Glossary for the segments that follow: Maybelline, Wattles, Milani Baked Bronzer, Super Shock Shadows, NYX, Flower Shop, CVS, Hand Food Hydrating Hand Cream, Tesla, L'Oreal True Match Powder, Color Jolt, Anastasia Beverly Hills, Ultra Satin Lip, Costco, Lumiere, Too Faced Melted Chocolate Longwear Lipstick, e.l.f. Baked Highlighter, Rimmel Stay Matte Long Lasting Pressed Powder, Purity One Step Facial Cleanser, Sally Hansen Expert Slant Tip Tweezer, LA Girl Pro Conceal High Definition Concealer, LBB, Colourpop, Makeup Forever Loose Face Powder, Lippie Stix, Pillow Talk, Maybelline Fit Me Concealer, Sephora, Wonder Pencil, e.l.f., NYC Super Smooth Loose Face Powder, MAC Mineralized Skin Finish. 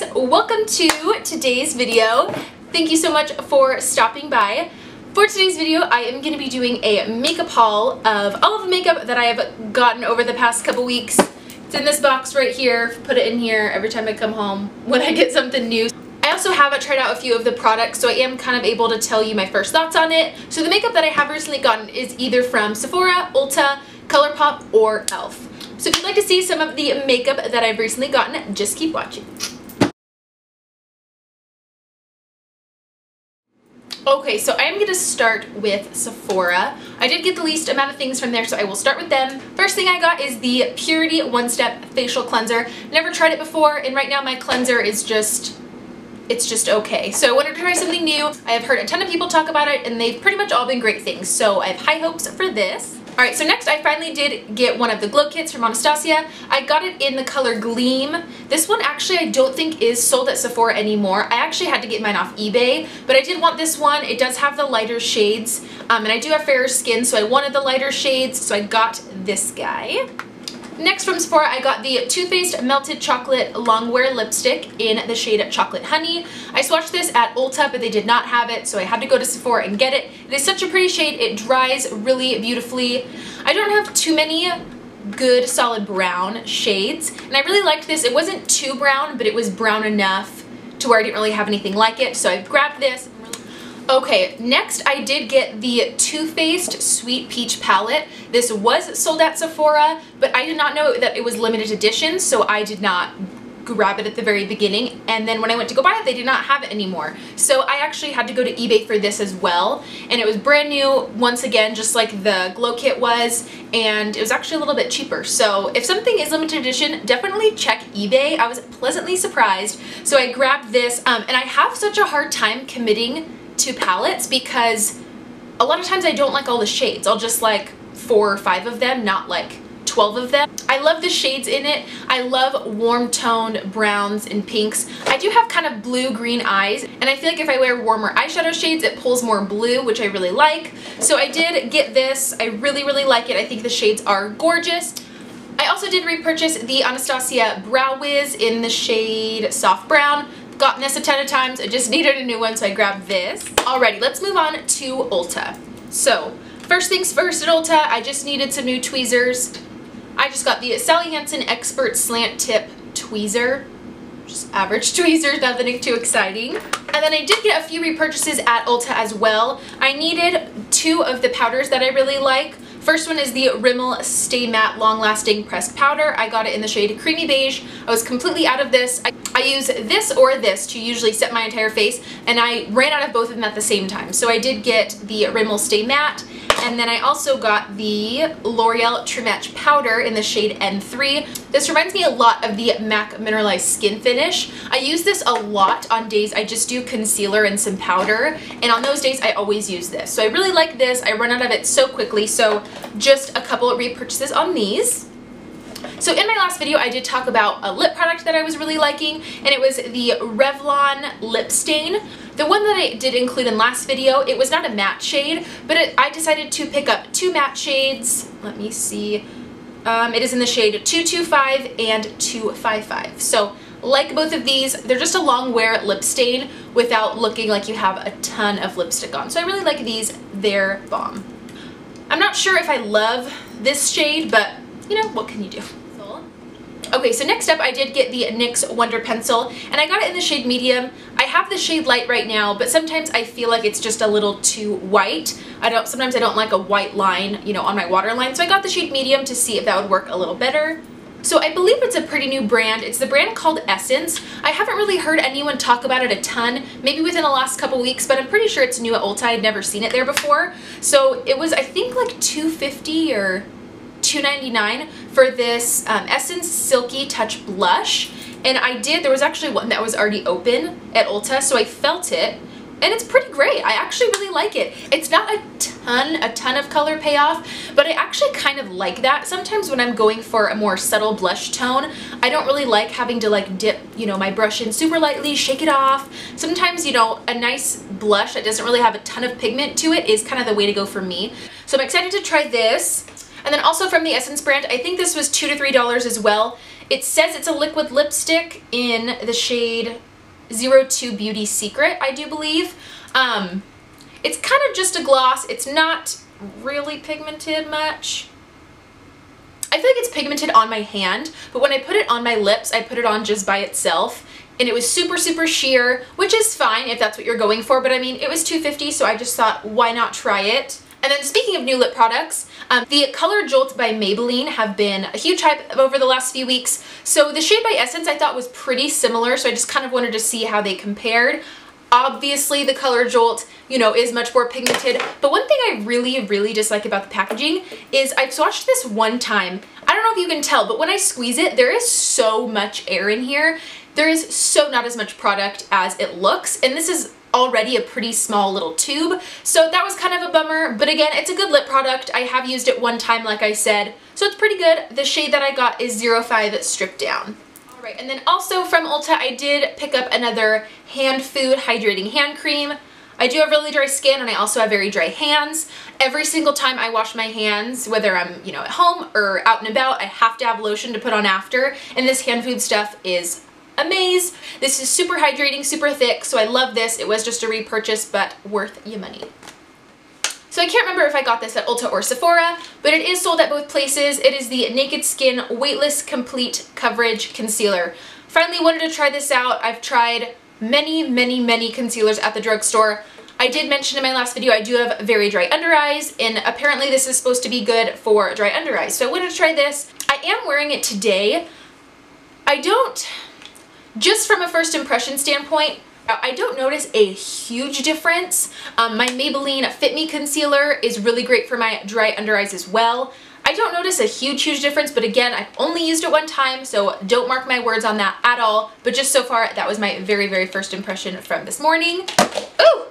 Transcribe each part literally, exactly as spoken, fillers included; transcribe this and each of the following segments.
guys, welcome to today's video. Thank you so much for stopping by. For today's video, I am going to be doing a makeup haul of all of the makeup that I have gotten over the past couple weeks. It's in this box right here. Put it in here every time I come home when I get something new. I also haven't tried out a few of the products, so I am kind of able to tell you my first thoughts on it. So the makeup that I have recently gotten is either from Sephora, Ulta, Colourpop, or e l f. So if you'd like to see some of the makeup that I've recently gotten, just keep watching. Okay, so I'm going to start with Sephora. I did get the least amount of things from there, so I will start with them. First thing I got is the Purity One Step Facial Cleanser. Never tried it before, and right now my cleanser is just... it's just okay. So I wanted to try something new. I have heard a ton of people talk about it, and they've pretty much all been great things, so I have high hopes for this. Alright, so next I finally did get one of the glow kits from Anastasia. I got it in the color Gleam. This one actually I don't think is sold at Sephora anymore. I actually had to get mine off eBay, but I did want this one. It does have the lighter shades, um, and I do have fairer skin, so I wanted the lighter shades, so I got this guy. Next from Sephora, I got the Too Faced Melted Chocolate Longwear Lipstick in the shade Chocolate Honey. I swatched this at Ulta, but they did not have it, so I had to go to Sephora and get it. It is such a pretty shade. It dries really beautifully. I don't have too many good solid brown shades, and I really liked this. It wasn't too brown, but it was brown enough to where I didn't really have anything like it, so I grabbed this. Okay, next I did get the Too Faced Sweet Peach Palette. This was sold at Sephora, but I did not know that it was limited edition, so I did not grab it at the very beginning. And then when I went to go buy it, they did not have it anymore. So I actually had to go to eBay for this as well. And it was brand new, once again, just like the glow kit was. And it was actually a little bit cheaper. So if something is limited edition, definitely check eBay. I was pleasantly surprised. So I grabbed this, um, and I have such a hard time committing two palettes because a lot of times I don't like all the shades. I'll just like four or five of them, not like twelve of them. I love the shades in it. I love warm toned browns and pinks. I do have kind of blue green eyes, and I feel like if I wear warmer eyeshadow shades it pulls more blue, which I really like. So I did get this. I really really like it. I think the shades are gorgeous. I also did repurchase the Anastasia Brow Wiz in the shade Soft Brown. Gotten this a ton of times. I just needed a new one, so I grabbed this. Alrighty, let's move on to Ulta. So, first things first at Ulta, I just needed some new tweezers. I just got the Sally Hansen Expert Slant Tip Tweezer. Just average tweezers, nothing too exciting. And then I did get a few repurchases at Ulta as well. I needed two of the powders that I really like. First one is the Rimmel Stay Matte Long Lasting Pressed Powder. I got it in the shade Creamy Beige. I was completely out of this. I, I use this or this to usually set my entire face, and I ran out of both of them at the same time. So I did get the Rimmel Stay Matte, and then I also got the L'Oreal True Match Powder in the shade N three. This reminds me a lot of the MAC Mineralized Skin Finish. I use this a lot on days I just do concealer and some powder, and on those days I always use this. So I really like this. I run out of it so quickly, so just a couple of repurchases on these. So in my last video I did talk about a lip product that I was really liking, and it was the Revlon Lip Stain. The one that I did include in last video, it was not a matte shade, but it, I decided to pick up two matte shades. Let me see. Um, it is in the shade two two five and two five five. So like both of these, they're just a long wear lip stain without looking like you have a ton of lipstick on. So I really like these. They're bomb. I'm not sure if I love this shade, but you know, what can you do? Okay, so next up I did get the N Y X Wonder Pencil, and I got it in the shade Medium. I have the shade Light right now, but sometimes I feel like it's just a little too white. I don't, sometimes I don't like a white line, you know, on my waterline, so I got the shade Medium to see if that would work a little better. So I believe it's a pretty new brand. It's the brand called Essence. I haven't really heard anyone talk about it a ton, maybe within the last couple weeks, but I'm pretty sure it's new at Ulta. I'd never seen it there before. So it was, I think, like two fifty or two ninety-nine for this um, Essence Silky Touch Blush, and I did, there was actually one that was already open at Ulta, so I felt it, and it's pretty great. I actually really like it. It's not a ton, a ton of color payoff, but I actually kind of like that. Sometimes when I'm going for a more subtle blush tone, I don't really like having to like dip, you know, my brush in super lightly, shake it off. Sometimes, you know, a nice blush that doesn't really have a ton of pigment to it is kind of the way to go for me. So I'm excited to try this. And then also from the Essence brand, I think this was two to three dollars as well. It says it's a liquid lipstick in the shade zero two Beauty Secret, I do believe. Um, it's kind of just a gloss. It's not really pigmented much. I feel like it's pigmented on my hand, but when I put it on my lips, I put it on just by itself. And it was super, super sheer, which is fine if that's what you're going for. But I mean, it was two fifty, so I just thought, why not try it? And then speaking of new lip products, um, the Color Jolt by Maybelline have been a huge hype over the last few weeks. So the shade by Essence I thought was pretty similar, so I just kind of wanted to see how they compared. Obviously, the Color Jolt, you know, is much more pigmented. But one thing I really, really dislike about the packaging is I've swatched this one time. I don't know if you can tell, but when I squeeze it, there is so much air in here. There is so not as much product as it looks, and this is already a pretty small little tube, so that was kind of a bummer. But again, it's a good lip product. I have used it one time, like I said, so it's pretty good. The shade that I got is zero five Stripped Down. All right, and then also from Ulta, I did pick up another Hand Food Hydrating Hand Cream. I do have really dry skin, and I also have very dry hands. Every single time I wash my hands, whether I'm, you know, at home or out and about, I have to have lotion to put on after, and this Hand Food stuff is amaze. This is super hydrating, super thick, so I love this. It was just a repurchase, but worth your money. So I can't remember if I got this at Ulta or Sephora, but it is sold at both places. It is the Naked Skin Weightless Complete Coverage Concealer. Finally wanted to try this out. I've tried many, many, many concealers at the drugstore. I did mention in my last video I do have very dry under eyes, and apparently this is supposed to be good for dry under eyes, so I wanted to try this. I am wearing it today. I don't... Just from a first impression standpoint, I don't notice a huge difference. Um, my Maybelline Fit Me Concealer is really great for my dry under eyes as well. I don't notice a huge, huge difference, but again, I've only used it one time, so don't mark my words on that at all. But just so far, that was my very, very first impression from this morning. Ooh!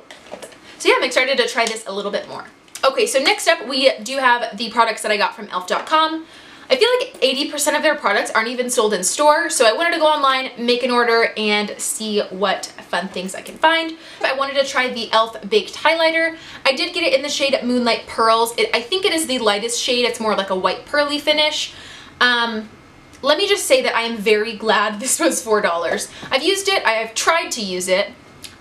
So yeah, I'm excited to try this a little bit more. Okay, so next up, we do have the products that I got from e l f dot com. I feel like eighty percent of their products aren't even sold in store, so I wanted to go online, make an order, and see what fun things I can find. I wanted to try the e l f. Baked Highlighter. I did get it in the shade Moonlight Pearls. It, I think it is the lightest shade. It's more like a white pearly finish. Um, let me just say that I am very glad this was four dollars. I've used it. I have tried to use it.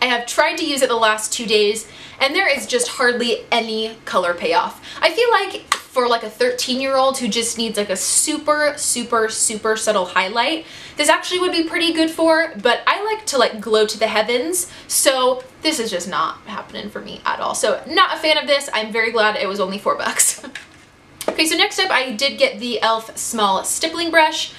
I have tried to use it the last two days, and there is just hardly any color payoff. I feel like for like a thirteen year old who just needs like a super, super, super subtle highlight, this actually would be pretty good for, but I like to like glow to the heavens, so this is just not happening for me at all. So not a fan of this. I'm very glad it was only four bucks. Okay, so next up I did get the e l f. Small Stippling Brush.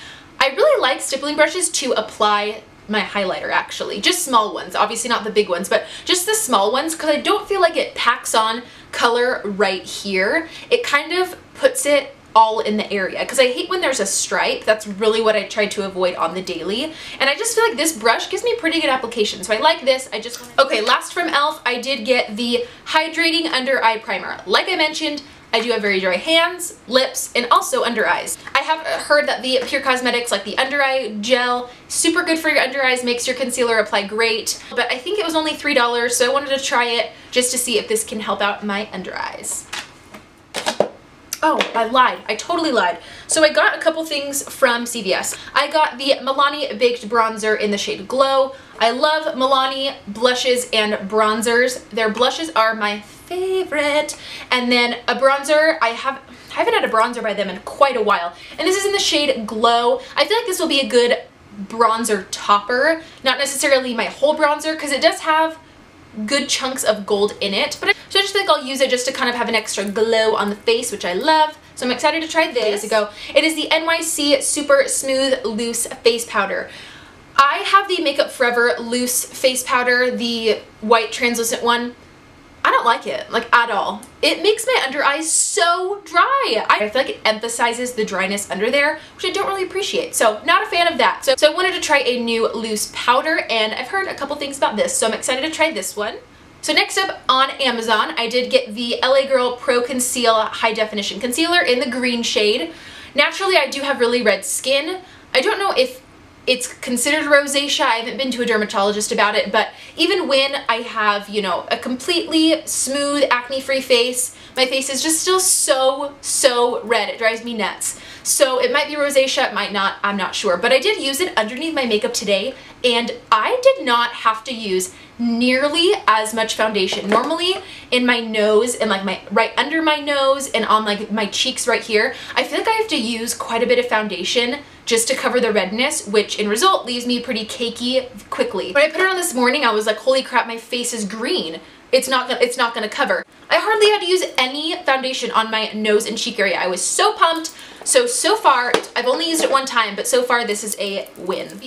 I really like stippling brushes to apply my highlighter, actually. Just small ones, obviously not the big ones, but just the small ones, because I don't feel like it packs on color right here. It kind of puts it all in the area, because I hate when there's a stripe. That's really what I try to avoid on the daily, and I just feel like this brush gives me pretty good application, so I like this. I just okay last from e l f I did get the hydrating under eye primer. Like I mentioned, I do have very dry hands, lips, and also under eyes. I have heard that the Pure Cosmetics, like the under eye gel, super good for your under eyes, makes your concealer apply great, but I think it was only three dollars, so I wanted to try it just to see if this can help out my under eyes. Oh, I lied. I totally lied. So I got a couple things from C V S. I got the Milani Baked Bronzer in the shade Glow. I love Milani blushes and bronzers. Their blushes are my favorite. And then a bronzer, I have I haven't had a bronzer by them in quite a while. And this is in the shade Glow. I feel like this will be a good bronzer topper. Not necessarily my whole bronzer, because it does have good chunks of gold in it, but I, so I just think I'll use it just to kind of have an extra glow on the face, which I love. So I'm excited to try this. Go. It is the N Y C Super Smooth Loose Face Powder. I have the Makeup Forever Loose Face Powder, the white translucent one. I don't like it, like at all. It makes my under eyes so dry. I feel like it emphasizes the dryness under there, which I don't really appreciate. So not a fan of that. So, so I wanted to try a new loose powder, and I've heard a couple things about this, so I'm excited to try this one. So next up on Amazon, I did get the L A Girl Pro Conceal High Definition Concealer in the green shade. Naturally, I do have really red skin. I don't know if it's considered rosacea. I haven't been to a dermatologist about it, but even when I have, you know, a completely smooth, acne-free face, my face is just still so, so red. It drives me nuts. So it might be rosacea, it might not, I'm not sure. But I did use it underneath my makeup today, and I did not have to use nearly as much foundation. Normally in my nose and like my right under my nose and on like my cheeks right here, I feel like I have to use quite a bit of foundation just to cover the redness, which in result leaves me pretty cakey quickly. When I put it on this morning, I was like, holy crap, my face is green. It's not, it's not gonna cover. I hardly had to use any foundation on my nose and cheek area. I was so pumped. So, so far, I've only used it one time, but so far this is a win.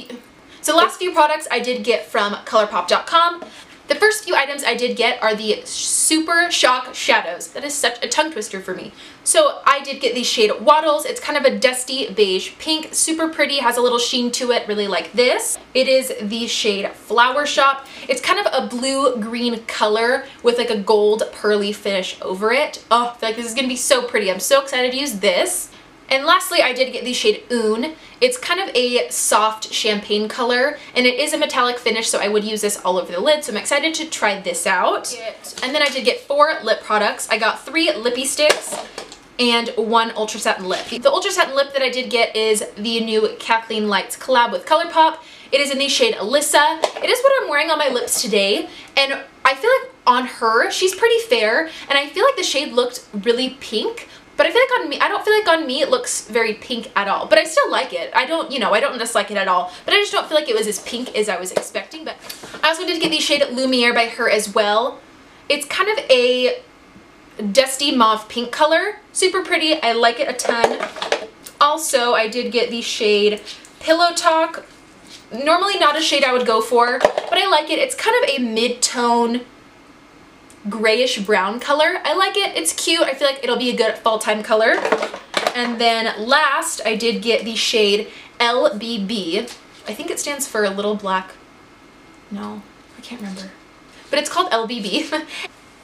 So last few products I did get from Colourpop dot com. The first few items I did get are the Super Shock Shadows. That is such a tongue twister for me. So I did get the shade Wattles. It's kind of a dusty beige pink, super pretty, has a little sheen to it, really like this. It is the shade Flower Shop. It's kind of a blue-green color with like a gold pearly finish over it. Oh, I feel like this is gonna be so pretty. I'm so excited to use this. And lastly, I did get the shade Oon. It's kind of a soft champagne color, and it is a metallic finish, so I would use this all over the lid, so I'm excited to try this out. And then I did get four lip products. I got three lippy sticks and one Ultra Satin Lip. The Ultra Satin Lip that I did get is the new Kathleen Lights collab with ColourPop. It is in the shade Alyssa. It is what I'm wearing on my lips today, and I feel like on her, she's pretty fair, and I feel like the shade looked really pink. But I feel like on me, I don't feel like on me it looks very pink at all. But I still like it. I don't, you know, I don't dislike it at all. But I just don't feel like it was as pink as I was expecting. But I also did get the shade Lumiere by her as well. It's kind of a dusty mauve pink color. Super pretty. I like it a ton. Also, I did get the shade Pillow Talk. Normally not a shade I would go for, but I like it. It's kind of a mid-tone grayish brown color. I like it. It's cute. I feel like it'll be a good fall time color. And then last, I did get the shade L B B. I think it stands for a little black. No, I can't remember. But it's called L B B.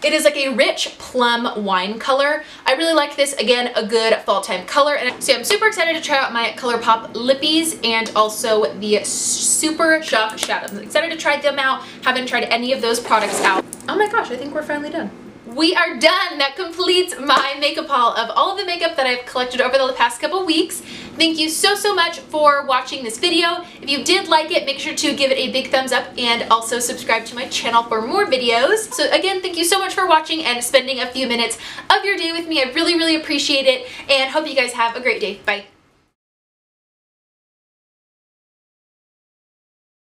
It is like a rich plum wine color. I really like this. Again, a good fall time color. And so I'm super excited to try out my ColourPop lippies and also the Super Shock Shadows. I'm excited to try them out. Haven't tried any of those products out. Oh my gosh, I think we're finally done. We are done! That completes my makeup haul of all of the makeup that I've collected over the past couple weeks. Thank you so, so much for watching this video. If you did like it, make sure to give it a big thumbs up and also subscribe to my channel for more videos. So again, thank you so much for watching and spending a few minutes of your day with me. I really, really appreciate it, and hope you guys have a great day. Bye!